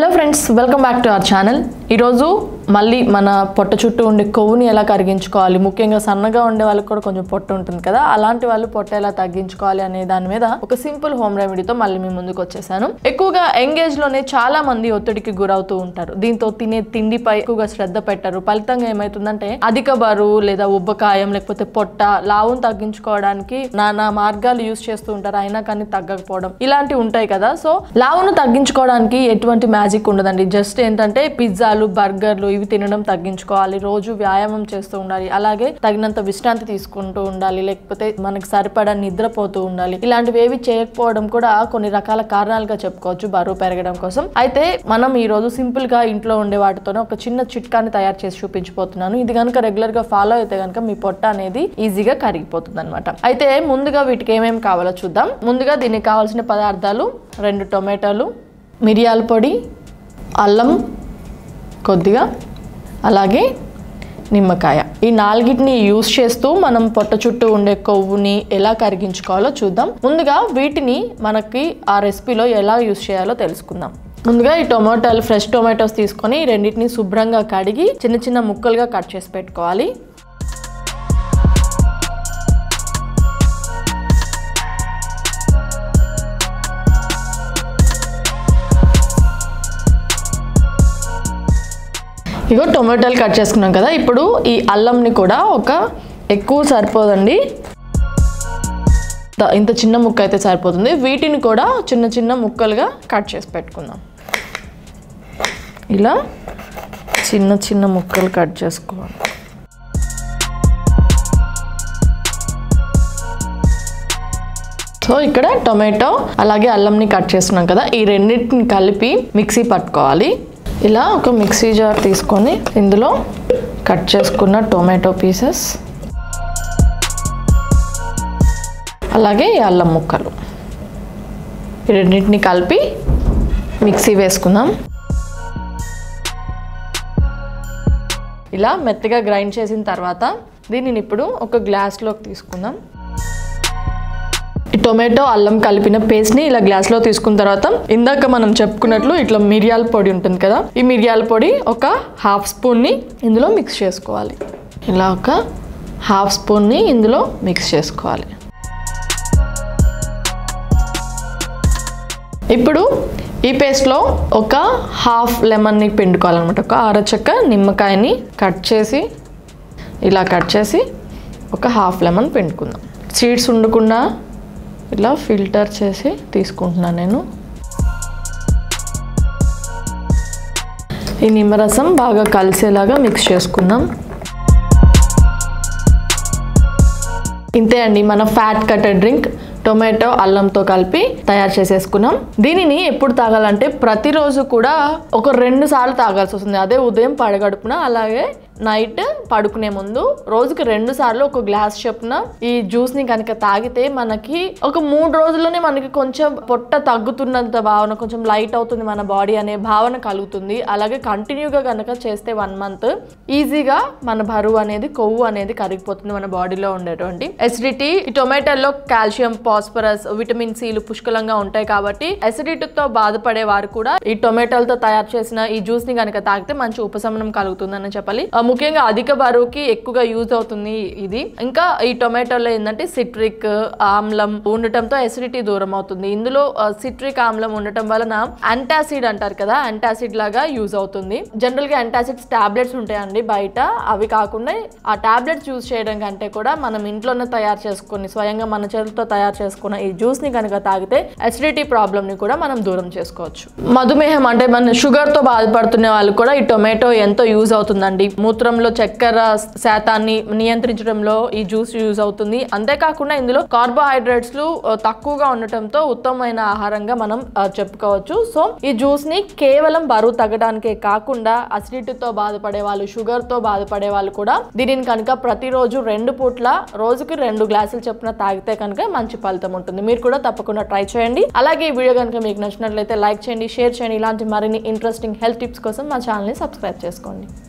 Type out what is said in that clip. Hello friends, welcome back to our channel. Irozu malli mana potta chuttu unde kovuni ela kariginchukovali mukyanga sannaga unde vallaku kuda konjam potta untundi kada alanti vallu potta ela tagginchukovali ane dani meeda oka simple home remedy tho malli mee munduku vachesanu. Ekkuva engage lone chaala mandi ottadiki gurautu untaru. Deento tine tindi pai ekkuva shraddha pettaru. Phalitanga emaitundante adhika baru leda ubbakayam lekapothe potta laavun tagginchukovadaniki nana margalu use chestu untaru aina kani taggakapovadam ilanti untayi kada. So laavunu tagginchukovadaniki etvanti magic undadandi, just entante pizzalu burgerlu ivi tinadam tagginchukovali, roju vyayamam chestu undali, alage taginanta vishranti teeskuntu undali, lekapothe manaki saripada nidra potu undali. Ilantivi evi cheyakapovadam kuda konni rakala karanaluga cheppukovachu baruvu peregadam kosam. Aithe manam ee roju simple ga intlo unde vatitone oka chinna chitkani tayaru chesi chupinchipotunnanu. Idi ganaka regular ga follow aithe ganaka mee potta anedi easy ga karigipotundannamata. Aithe munduga vitiki em em kavalo chuddam. Munduga deeniki kavalsina padarthalu 2 tomatalu, మిరియాల పొడి, అల్లం కొద్దిగా, అలాగే నిమ్మకాయ. ఈ నాలుగిటిని use చేస్తూ మనం పొట్ట చుట్టూ ఉండే కొవ్వుని ఎలా కరిగించుకోవాలో చూద్దాం. ముందుగా వీటిని మనకి ఆ రెసిపీలో ఎలా యూస్ చేయాలో తెలుసుకుందాం. ముందుగా ఈ టొమాటోలు, ఫ్రెష్ టొమాటోస్ తీసుకొని రెండిటిని శుభ్రంగా కడిగి చిన్న చిన్న ముక్కలుగా కట్ చేసి పెట్టుకోవాలి. ఇగో టొమాటోలు కట్ చేసుకున్నాం కదా, ఇప్పుడు ఈ అల్లంని కూడా ఒక ఎక్కువ సరిపోదండి, ఇంత చిన్న ముక్క అయితే సరిపోతుంది. వీటిని కూడా చిన్న చిన్న ముక్కలుగా కట్ చేసి పెట్టుకుందాం. ఇలా చిన్న చిన్న ముక్కలు కట్ చేసుకోవాలి. సో ఇక్కడ టొమాటో అలాగే అల్లంని కట్ చేసుకున్నాం కదా, ఈ రెండింటిని కలిపి మిక్సీ పట్టుకోవాలి. ఇలా ఒక మిక్సీ జార్ తీసుకొని ఇందులో కట్ చేసుకున్న టొమాటో పీసెస్ అలాగే అల్లం ముక్కలు ఈ రెండింటిని కలిపి మిక్సీ వేసుకుందాం. ఇలా మెత్తగా గ్రైండ్ చేసిన తర్వాత దీనిని ఇప్పుడు ఒక గ్లాస్లోకి తీసుకుందాం. టొమాటో అల్లం కలిపిన పేస్ట్ని ఇలా గ్లాస్లో తీసుకున్న తర్వాత ఇందాక మనం చెప్పుకున్నట్లు ఇట్లా మిరియాల పొడి ఉంటుంది కదా, ఈ మిరియాల పొడి ఒక హాఫ్ స్పూన్ని ఇందులో మిక్స్ చేసుకోవాలి. ఇలా ఒక హాఫ్ స్పూన్ని ఇందులో మిక్స్ చేసుకోవాలి. ఇప్పుడు ఈ పేస్ట్లో ఒక హాఫ్ లెమన్ని పిండుకోవాలన్నమాట. ఒక అరచక్క నిమ్మకాయని కట్ చేసి ఇలా కట్ చేసి ఒక హాఫ్ లెమన్ పిండుకుందాం. సీడ్స్ ఉండకుండా ఇలా ఫిల్టర్ చేసి తీసుకుంటున్నాను నేను. ఈ నిమ్మరసం బాగా కలిసేలాగా మిక్స్ చేసుకుందాం. ఇంతే అండి, మన ఫ్యాట్ కటర్ డ్రింక్ టొమాటో అల్లంతో కలిపి తయారు చేసేసుకున్నాం. దీనిని ఎప్పుడు తాగాలంటే ప్రతిరోజు కూడా ఒక 2 సార్లు తాగాల్సి వస్తుంది. అదే ఉదయం పడగడుపున అలాగే నైట్ పడుకునే ముందు రోజుకి 2 సార్లు ఒక గ్లాస్ చొప్పున ఈ జ్యూస్ని కనుక తాగితే మనకి ఒక 3 రోజుల్లోనే మనకి కొంచెం పొట్ట తగ్గుతున్నంత భావన, కొంచెం లైట్ అవుతుంది మన బాడీ అనే భావన కలుగుతుంది. అలాగే కంటిన్యూగా కనుక చేస్తే 1 month ఈజీగా మన బరువు అనేది, కొవ్వు అనేది కరిగిపోతుంది. మన బాడీలో ఉండేటువంటి ఎసిడిటీ, ఈ టొమాటోలో కాల్షియం, ఫాస్ఫరస్, విటమిన్ సిలు పుష్కలంగా ఉంటాయి కాబట్టి ఎసిడిటీతో బాధపడే వారు కూడా ఈ టొమాటోలతో తయారు చేసిన ఈ జ్యూస్ని కనుక తాగితే మంచి ఉపశమనం కలుగుతుందని చెప్పాలి. ముఖ్యంగా అధిక బరువుకి ఎక్కువగా యూజ్ అవుతుంది ఇది. ఇంకా ఈ టొమాటోలో ఏంటంటే సిట్రిక్ ఆమ్లం ఉండటంతో ఎసిడిటీ దూరం అవుతుంది. ఇందులో సిట్రిక్ ఆమ్లం ఉండటం వలన యాంటాసిడ్ అంటారు కదా, యాంటాసిడ్ లాగా యూజ్ అవుతుంది. జనరల్ గా యాంటాసిడ్స్ టాబ్లెట్స్ ఉంటాయండి బయట, అవి కాకుండా ఆ టాబ్లెట్స్ యూజ్ చేయడం కంటే కూడా మనం ఇంట్లోనే తయారు చేసుకుని స్వయంగా మన చేతులతో తయారు చేసుకున్న ఈ జ్యూస్ ని కనుక తాగితే ఎసిడిటీ ప్రాబ్లం ని కూడా మనం దూరం చేసుకోవచ్చు. మధుమేహం అంటే మన షుగర్ తో బాధపడుతున్న వాళ్ళు కూడా ఈ టొమాటో ఎంతో యూజ్ అవుతుందండి. మూత్రంలో చక్కెర శాతాన్ని నియంత్రించడంలో ఈ జ్యూస్ యూజ్ అవుతుంది. అంతేకాకుండా ఇందులో కార్బోహైడ్రేట్స్ తక్కువగా ఉండటంతో ఉత్తమమైన ఆహారంగా మనం చెప్పుకోవచ్చు. సో ఈ జ్యూస్ ని కేవలం బరువు తగ్గడానికే కాకుండా అసిడిటీతో బాధపడే వాళ్ళు, షుగర్ తో బాధపడే వాళ్ళు కూడా దీనిని కనుక ప్రతిరోజు 2 పూట్ల రోజుకి 2 గ్లాసులు చొప్పున తాగితే కనుక మంచి ఫలితం ఉంటుంది. మీరు కూడా తప్పకుండా ట్రై చేయండి. అలాగే ఈ వీడియో కనుక మీకు నచ్చినట్లయితే లైక్ చేయండి, షేర్ చేయండి. ఇలాంటి మరిన్ని ఇంట్రెస్టింగ్ హెల్త్ టిప్స్ కోసం మా ఛానల్ని సబ్స్క్రైబ్ చేసుకోండి.